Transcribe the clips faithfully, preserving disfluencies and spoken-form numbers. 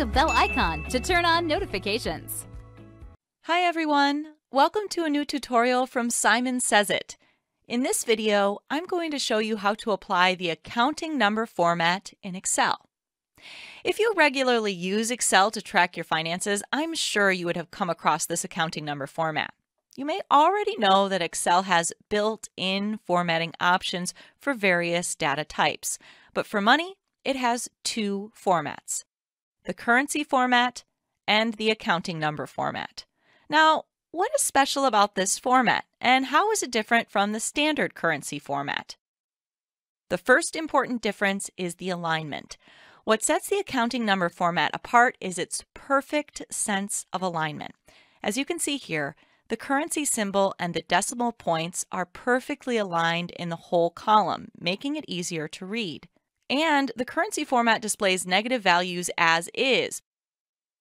the bell icon to turn on notifications. Hi everyone, welcome to a new tutorial from Simon Sez I T. In this video, I'm going to show you how to apply the accounting number format in Excel. If you regularly use Excel to track your finances, I'm sure you would have come across this accounting number format. You may already know that Excel has built-in formatting options for various data types, but for money, it has two formats: the currency format and the accounting number format. Now, what is special about this format, and how is it different from the standard currency format? The first important difference is the alignment. What sets the accounting number format apart is its perfect sense of alignment. As you can see here, the currency symbol and the decimal points are perfectly aligned in the whole column, making it easier to read. And the currency format displays negative values as is,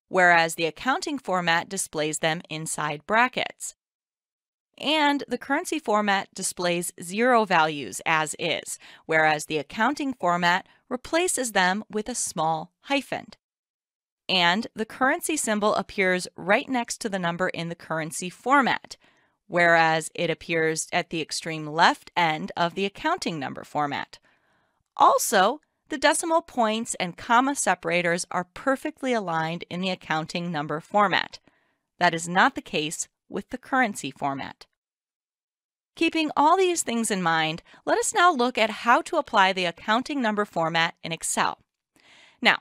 whereas the accounting format displays them inside brackets. And the currency format displays zero values as is, whereas the accounting format replaces them with a small hyphen. And the currency symbol appears right next to the number in the currency format, whereas it appears at the extreme left end of the accounting number format. Also, the decimal points and comma separators are perfectly aligned in the accounting number format. That is not the case with the currency format. Keeping all these things in mind, let us now look at how to apply the accounting number format in Excel. Now,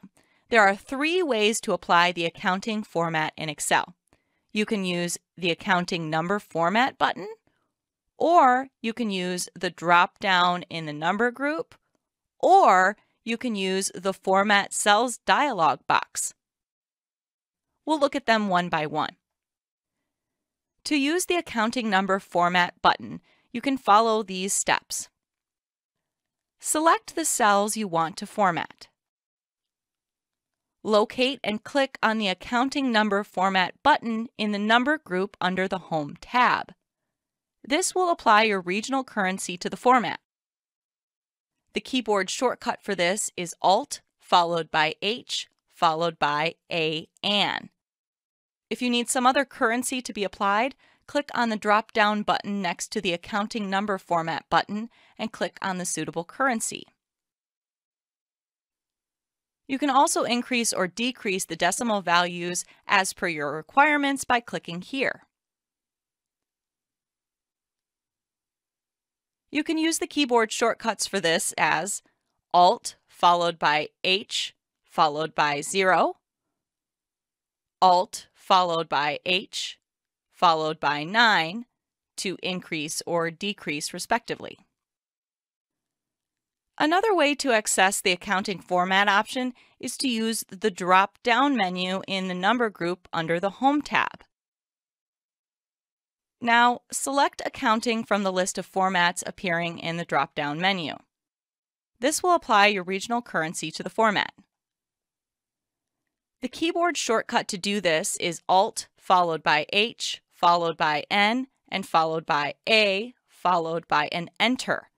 there are three ways to apply the accounting format in Excel. You can use the accounting number format button, or you can use the drop-down in the number group, or you can use the Format Cells dialog box. We'll look at them one by one. To use the accounting number format button, you can follow these steps. Select the cells you want to format. Locate and click on the accounting number format button in the number group under the Home tab. This will apply your regional currency to the format. The keyboard shortcut for this is Alt followed by H followed by A N. If you need some other currency to be applied, click on the drop-down button next to the accounting number format button and click on the suitable currency. You can also increase or decrease the decimal values as per your requirements by clicking here. You can use the keyboard shortcuts for this as Alt followed by H followed by zero, Alt followed by H followed by nine to increase or decrease respectively. Another way to access the accounting format option is to use the drop-down menu in the number group under the Home tab. Now, select Accounting from the list of formats appearing in the drop-down menu. This will apply your regional currency to the format. The keyboard shortcut to do this is Alt followed by H followed by N and followed by A followed by an Enter.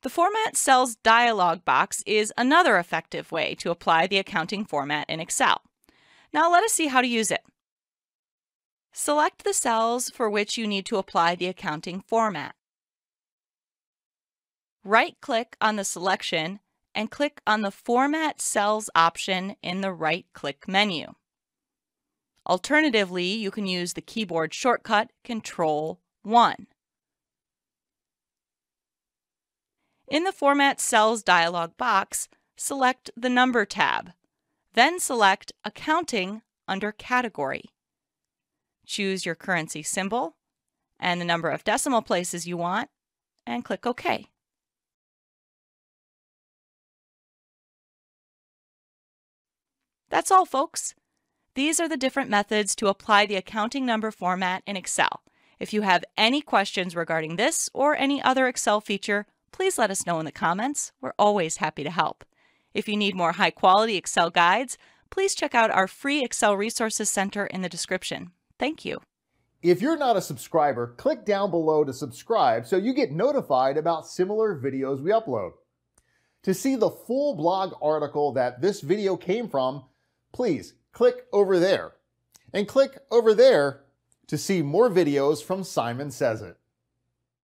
The Format Cells dialog box is another effective way to apply the accounting format in Excel. Now let us see how to use it. Select the cells for which you need to apply the accounting format. Right-click on the selection and click on the Format Cells option in the right-click menu. Alternatively, you can use the keyboard shortcut control one. In the Format Cells dialog box, select the Number tab. Then select Accounting under Category. Choose your currency symbol and the number of decimal places you want, and click OK. That's all, folks. These are the different methods to apply the accounting number format in Excel. If you have any questions regarding this or any other Excel feature, please let us know in the comments. We're always happy to help. If you need more high-quality Excel guides, please check out our free Excel Resources Center in the description. Thank you. If you're not a subscriber, click down below to subscribe so you get notified about similar videos we upload. To see the full blog article that this video came from, please click over there, and click over there to see more videos from Simon Sez I T.